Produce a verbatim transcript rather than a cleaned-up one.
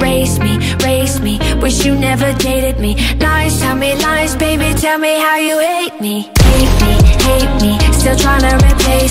race me, race me. Wish you never dated me. Lies, tell me lies, baby, tell me how you hate me. Hate me, hate me, still tryna replace